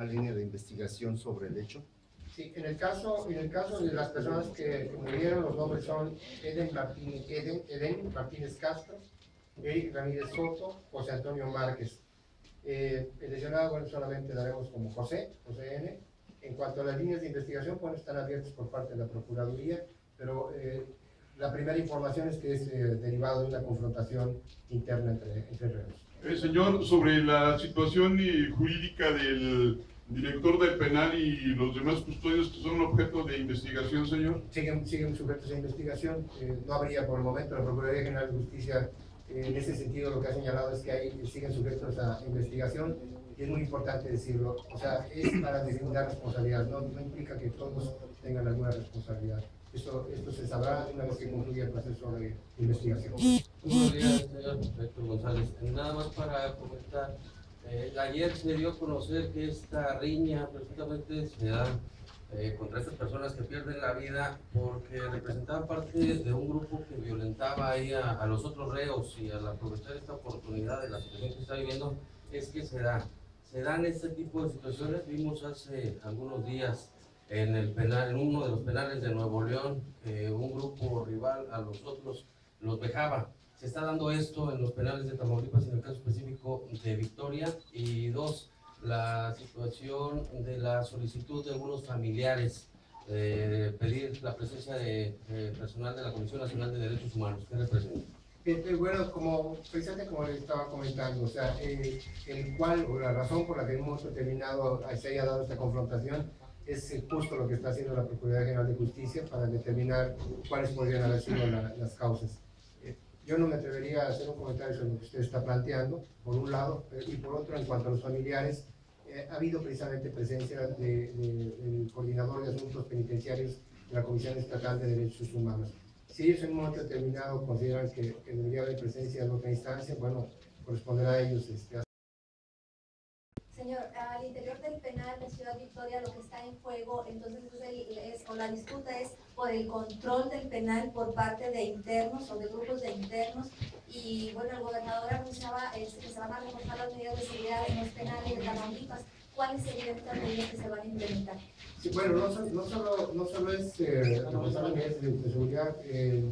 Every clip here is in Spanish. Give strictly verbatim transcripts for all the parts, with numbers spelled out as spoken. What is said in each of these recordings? una línea de investigación sobre el hecho? Sí, en el caso, en el caso de las personas que murieron, los nombres son Eden Martínez, Eden, Eden Martínez Castro, Eric Ramírez Soto, José Antonio Márquez. Eh, el lesionado, bueno, solamente daremos como José, José N. En cuanto a las líneas de investigación, bueno, están abiertas por parte de la Procuraduría, pero eh, la primera información es que es eh, derivado de una confrontación interna entre, entre reos. Eh, señor, sobre la situación eh, jurídica del director del penal y los demás custodios que son objeto de investigación, señor. Siguen, siguen sujetos a investigación. Eh, no habría por el momento, la Procuraduría General de Justicia, eh, en ese sentido, lo que ha señalado es que hay, siguen sujetos a investigación, y es muy importante decirlo. O sea, es para designar responsabilidad, no, no implica que todos tengan alguna responsabilidad. Esto, esto se sabrá una vez que concluya el proceso de investigación. Buenos días, señor Héctor González. Nada más para comentar, eh, ayer se dio a conocer que esta riña presuntamente se da eh, contra estas personas que pierden la vida porque representaban parte de un grupo que violentaba ahí a, a los otros reos, y al aprovechar esta oportunidad de la situación que se está viviendo es que se da. Se dan este tipo de situaciones. Vimos hace algunos días en el penal, en uno de los penales de Nuevo León, eh, un grupo rival a los otros los dejaba. Se está dando esto en los penales de Tamaulipas, en el caso específico de Victoria. Y dos, la situación de la solicitud de unos familiares de pedir la presencia de, de personal de la Comisión Nacional de Derechos Humanos. ¿Qué representa? Eh, eh, bueno, como precisamente como les estaba comentando, o sea, eh, el cual, o la razón por la que hemos determinado se haya dado esta confrontación, es justo lo que está haciendo la Procuraduría General de Justicia para determinar cuáles podrían haber sido la, las causas. Eh, yo no me atrevería a hacer un comentario sobre lo que usted está planteando, por un lado, eh, y por otro, en cuanto a los familiares, eh, ha habido precisamente presencia del de, de, de coordinador de asuntos penitenciarios de la Comisión Estatal de Derechos Humanos. Si ellos en un momento determinado consideran que, que debería haber presencia en otra instancia, bueno, corresponderá a ellos este, a Señor, al interior del penal de Ciudad Victoria lo que está en juego, entonces, es el, es, o la disputa es por el control del penal por parte de internos o de grupos de internos. Y bueno, el gobernador anunciaba eh, que se van a reforzar las medidas de seguridad en los penales de Tamaulipas. ¿Cuáles serían estas medidas que se van a implementar? Sí, bueno, no, no, solo, no solo es eh, reforzar las medidas de, de seguridad. Eh,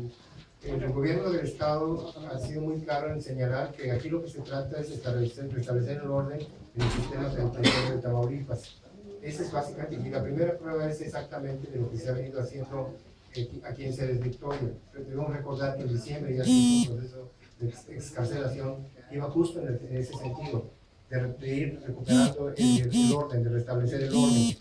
El gobierno del Estado ha sido muy claro en señalar que aquí lo que se trata es establecer, establecer el orden en el sistema penitenciario de Tamaulipas. Esa es básicamente, y la primera prueba es exactamente de lo que se ha venido haciendo aquí en CEDES Victoria. Pero debemos recordar que en diciembre ya se hizo un proceso de excarcelación que iba justo en, el, en ese sentido, de, de ir recuperando el, el orden, de restablecer el orden.